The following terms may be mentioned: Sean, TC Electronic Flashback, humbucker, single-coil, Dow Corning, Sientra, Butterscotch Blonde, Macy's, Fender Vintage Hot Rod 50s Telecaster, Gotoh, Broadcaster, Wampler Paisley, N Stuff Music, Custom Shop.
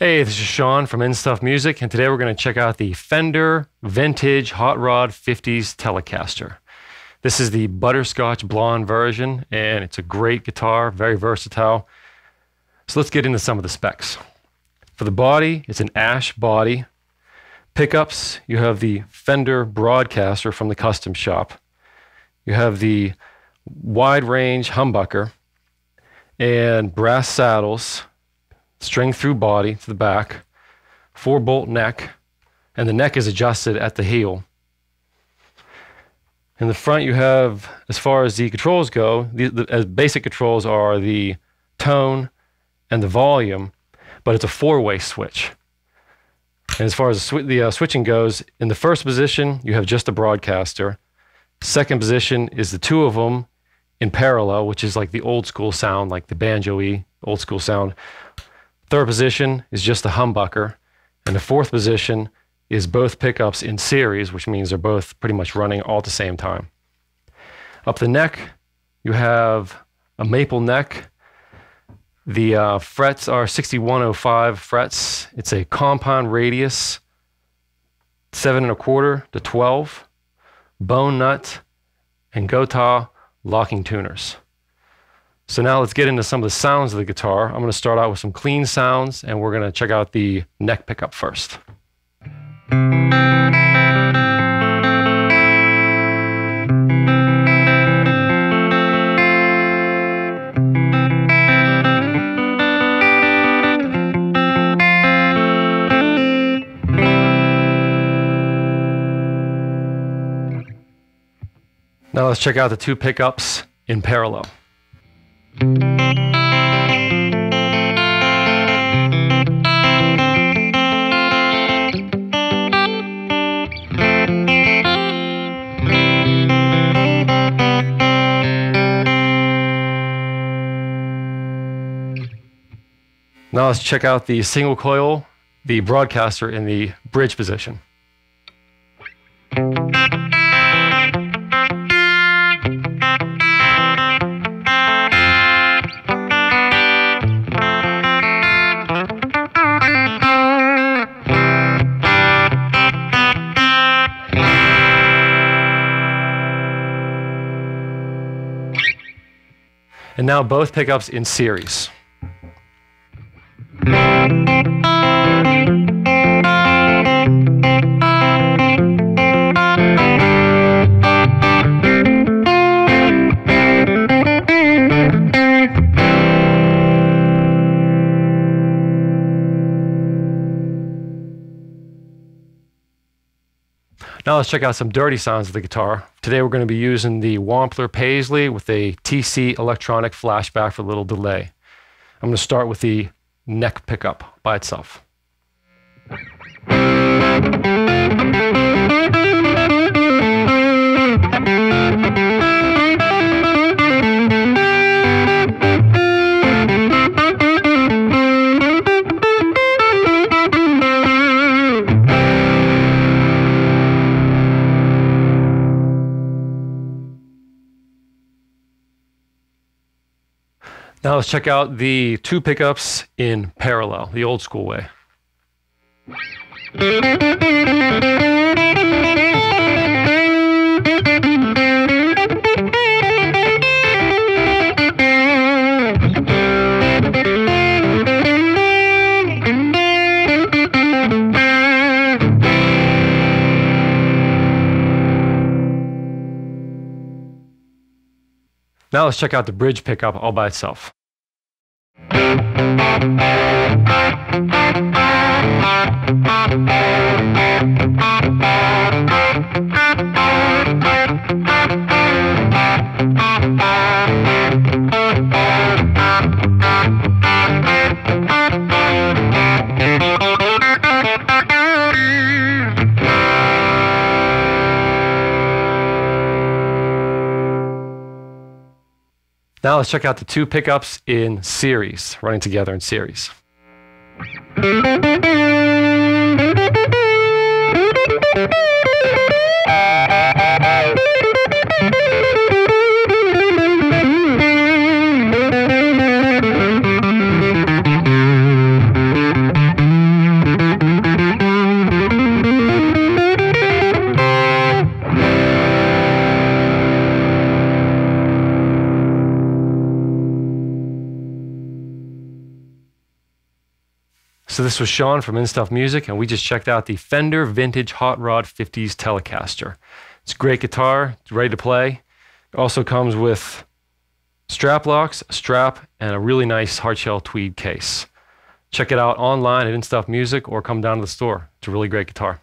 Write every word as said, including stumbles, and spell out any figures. Hey, this is Sean from N Stuff Music, and today we're going to check out the Fender Vintage Hot Rod fifties Telecaster. This is the Butterscotch Blonde version, and it's a great guitar, very versatile. So let's get into some of the specs. For the body, it's an ash body. Pickups, you have the Fender Broadcaster from the Custom Shop. You have the wide range humbucker and brass saddles. String through body to the back, four bolt neck, and the neck is adjusted at the heel. In the front you have, as far as the controls go, the, the as basic controls are the tone and the volume, but it's a four-way switch. And as far as the, sw the uh, switching goes, in the first position you have just the broadcaster. Second position is the two of them in parallel, which is like the old school sound, like the banjo-y old school sound. Third position is just the humbucker, and the fourth position is both pickups in series, which means they're both pretty much running all at the same time. Up the neck, you have a maple neck. The uh, frets are sixty-one oh five frets. It's a compound radius, seven and a quarter to twelve, bone nut, and Gotoh locking tuners. So now let's get into some of the sounds of the guitar. I'm going to start out with some clean sounds, and we're going to check out the neck pickup first. Now let's check out the two pickups in parallel. Now let's check out the single coil, the broadcaster in the bridge position. And now both pickups in series. Now let's check out some dirty sounds of the guitar. Today we're going to be using the Wampler Paisley with a T C Electronic Flashback for a little delay. I'm going to start with the neck pickup by itself. Now let's check out the two pickups in parallel, the old school way. Now let's check out the bridge pickup all by itself. Now let's check out the two pickups in series, running together in series. So this was Sean from N Stuff Music, and we just checked out the Fender Vintage Hot Rod fifties Telecaster. It's a great guitar, it's ready to play. It also comes with strap locks, a strap, and a really nice hardshell tweed case. Check it out online at N Stuff Music or come down to the store. It's a really great guitar.